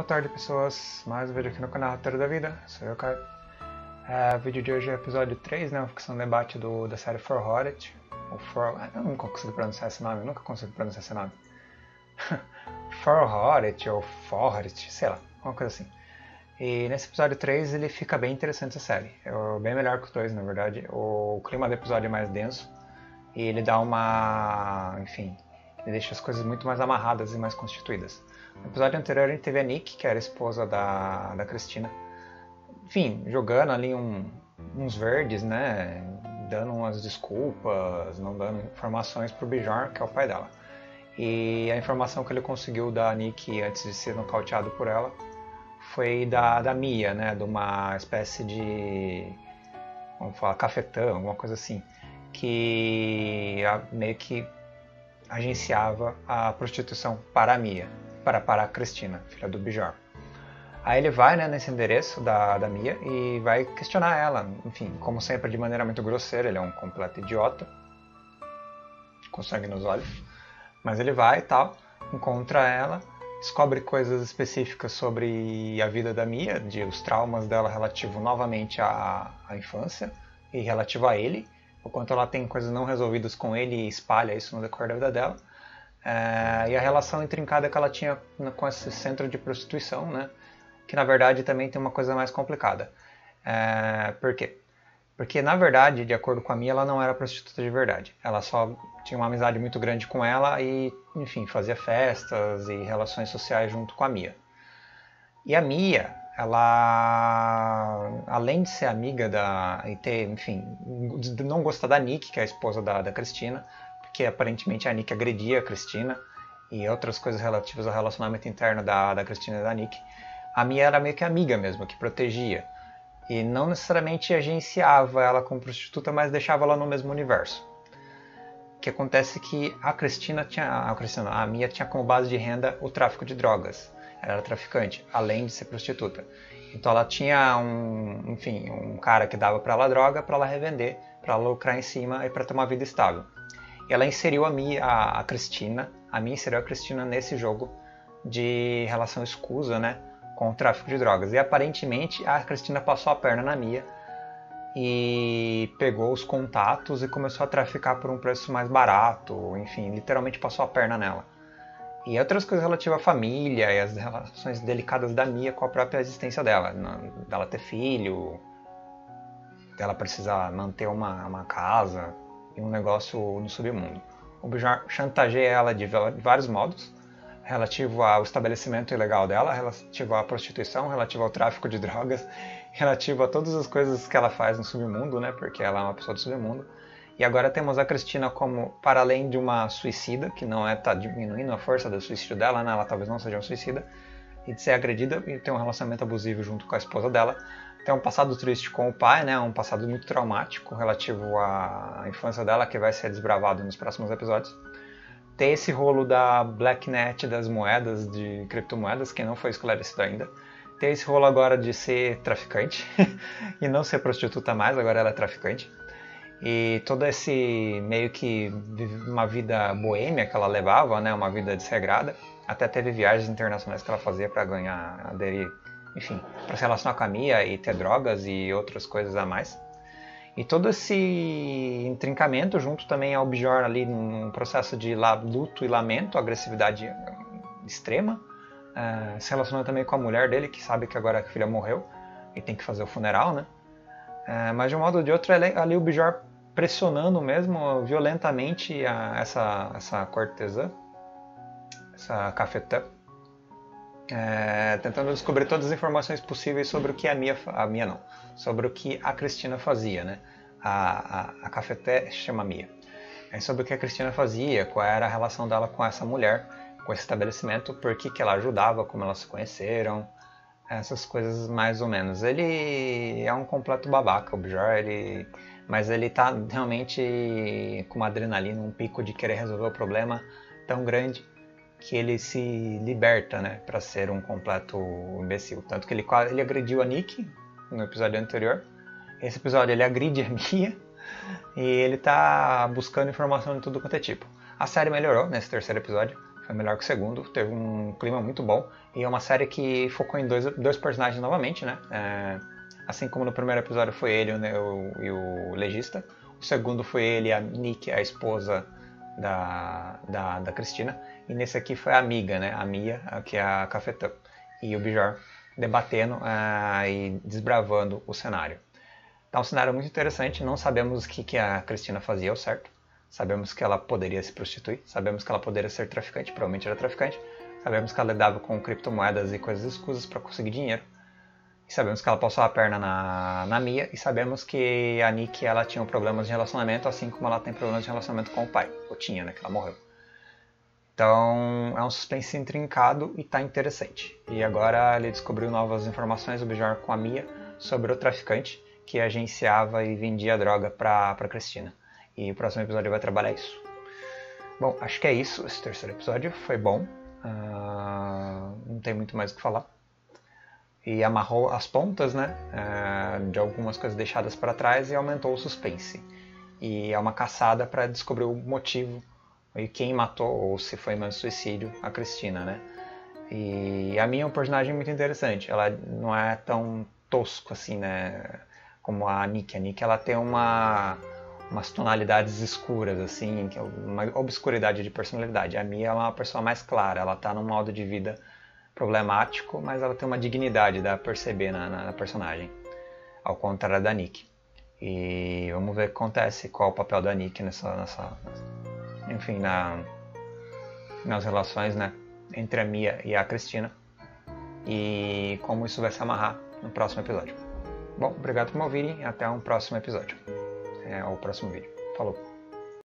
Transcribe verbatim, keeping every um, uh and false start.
Boa tarde, pessoas, mais um vídeo aqui no canal Roteiro da Vida, sou eu, Caio. É, o vídeo de hoje é o episódio três, né, o Ficção em Debate do, da série Forhøret. For... Eu nunca consigo pronunciar esse nome, eu nunca consigo pronunciar esse nome. Forhøret ou Forhøret, sei lá, alguma coisa assim. E nesse episódio três ele fica bem interessante essa série, é bem melhor que os dois, na verdade. O clima do episódio é mais denso e ele dá uma... enfim... Ele deixa as coisas muito mais amarradas e mais constituídas. No episódio anterior a gente teve a Nick, que era a esposa da, da Cristina. Enfim, jogando ali um, uns verdes, né? Dando umas desculpas, não dando informações pro Bjorn, que é o pai dela. E a informação que ele conseguiu da Nick antes de ser nocauteado por ela foi da, da Mia, né? De uma espécie de... vamos falar, cafetão, alguma coisa assim. Que a, meio que... agenciava a prostituição para a Mia, para, para a Cristina, filha do Bjorn. Aí ele vai, né, nesse endereço da, da Mia e vai questionar ela, enfim, como sempre, de maneira muito grosseira. Ele é um completo idiota, com sangue nos olhos, mas ele vai e tal, encontra ela, descobre coisas específicas sobre a vida da Mia, de os traumas dela relativo novamente à, à infância e relativo a ele, o quanto ela tem coisas não resolvidas com ele e espalha isso no decorrer da vida dela. É, e a relação intrincada que ela tinha com esse centro de prostituição, né? Que na verdade também tem uma coisa mais complicada. É, por quê? Porque na verdade, de acordo com a Mia, ela não era prostituta de verdade. Ela só tinha uma amizade muito grande com ela e, enfim, fazia festas e relações sociais junto com a Mia. E a Mia... ela, além de ser amiga da, e ter, enfim, de não gostar da Nick, que é a esposa da, da Cristina, porque aparentemente a Nick agredia a Cristina e outras coisas relativas ao relacionamento interno da, da Cristina e da Nick, a Mia era meio que amiga mesmo, que protegia. E não necessariamente agenciava ela como prostituta, mas deixava ela no mesmo universo. O que acontece é que a Cristina tinha, a, Cristina, a Mia tinha como base de renda o tráfico de drogas. Ela era traficante, além de ser prostituta. Então ela tinha um, enfim, um cara que dava para ela droga, para ela revender, para ela lucrar em cima e para ter uma vida estável. E ela inseriu a Mia, a, a Cristina, a Mia inseriu a Cristina nesse jogo de relação escusa, né, com o tráfico de drogas. E aparentemente a Cristina passou a perna na Mia e pegou os contatos e começou a traficar por um preço mais barato, enfim, literalmente passou a perna nela. E outras coisas relativas à família e as relações delicadas da Mia com a própria existência dela. Dela ter filho, dela precisar manter uma, uma casa e um negócio no submundo. O Bjorn chantageia ela de vários modos, relativo ao estabelecimento ilegal dela, relativo à prostituição, relativo ao tráfico de drogas, relativo a todas as coisas que ela faz no submundo, né? Porque ela é uma pessoa do submundo. E agora temos a Cristina como, para além de uma suicida, que não é, tá diminuindo a força do suicídio dela, né? Ela talvez não seja uma suicida, e de ser agredida e ter um relacionamento abusivo junto com a esposa dela. Tem um passado triste com o pai, né? Um passado muito traumático relativo à infância dela, que vai ser desbravado nos próximos episódios. Tem esse rolo da Blacknet, das moedas, de criptomoedas, que não foi esclarecido ainda. Tem esse rolo agora de ser traficante e não ser prostituta mais, agora ela é traficante. E todo esse meio que uma vida boêmia que ela levava, né, uma vida desregrada, até teve viagens internacionais que ela fazia para ganhar, aderir, enfim, para se relacionar com a Mia e ter drogas e outras coisas a mais. E todo esse intrincamento junto também ao Bjorn ali num processo de luto e lamento, agressividade extrema, uh, se relacionando também com a mulher dele, que sabe que agora a filha morreu e tem que fazer o funeral, né? Uh, mas de um modo ou de outro ali o Bjorn pressionando mesmo violentamente a, essa, essa cortesã, essa cafetã, é, tentando descobrir todas as informações possíveis sobre o que a Mia, a Mia não, sobre o que a Cristina fazia, né? A, a, a cafetã chama Mia. É sobre o que a Cristina fazia, qual era a relação dela com essa mulher, com esse estabelecimento, por que que ela ajudava, como elas se conheceram, essas coisas mais ou menos. Ele é um completo babaca, o Bjorn, ele... mas ele tá realmente com uma adrenalina, um pico de querer resolver o problema tão grande que ele se liberta, né, para ser um completo imbecil. Tanto que ele, ele agrediu a Nick no episódio anterior, esse episódio ele agride a Mia e ele tá buscando informação de tudo quanto é tipo. A série melhorou nesse terceiro episódio, foi melhor que o segundo, teve um clima muito bom. E é uma série que focou em dois, dois personagens novamente, né? É, assim como no primeiro episódio foi ele né, o, e o legista. O segundo foi ele, a Nick, a esposa da, da, da Cristina. E nesse aqui foi a amiga, né? A Mia, que é a cafetã. E o Bjorn debatendo uh, e desbravando o cenário. Tá um cenário muito interessante. Não sabemos o que, que a Cristina fazia ao certo. Sabemos que ela poderia se prostituir. Sabemos que ela poderia ser traficante. Provavelmente era traficante. Sabemos que ela lidava com criptomoedas e coisas escusas para conseguir dinheiro. E sabemos que ela passou a perna na, na Mia. E sabemos que a Nick ela tinha problemas de relacionamento, assim como ela tem problemas de relacionamento com o pai. Ou tinha, né? Que ela morreu. Então é um suspense intrincado e tá interessante. E agora ele descobriu novas informações, o Bjorn com a Mia, sobre o traficante que agenciava e vendia droga pra, pra Cristina. E o próximo episódio vai trabalhar isso. Bom, acho que é isso. Esse terceiro episódio foi bom. Uh, não tem muito mais o que falar. E amarrou as pontas, né? Uh, de algumas coisas deixadas para trás e aumentou o suspense. E é uma caçada para descobrir o motivo. E quem matou, ou se foi mesmo suicídio, a Cristina, né? E a Mia é um personagem muito interessante. Ela não é tão tosco assim, né? Como a Nick. A Nick, ela tem uma, umas tonalidades escuras, assim. Uma obscuridade de personalidade. A Mia é uma pessoa mais clara. Ela tá num modo de vida problemático, mas ela tem uma dignidade, dá a perceber na, na, na personagem. Ao contrário da Nick. E vamos ver o que acontece. Qual é o papel da Nick nessa... nessa, nessa... enfim, na, nas relações né, entre a Mia e a Cristina e como isso vai se amarrar no próximo episódio. Bom, obrigado por me ouvirem e até um próximo episódio, é, ou próximo vídeo. Falou!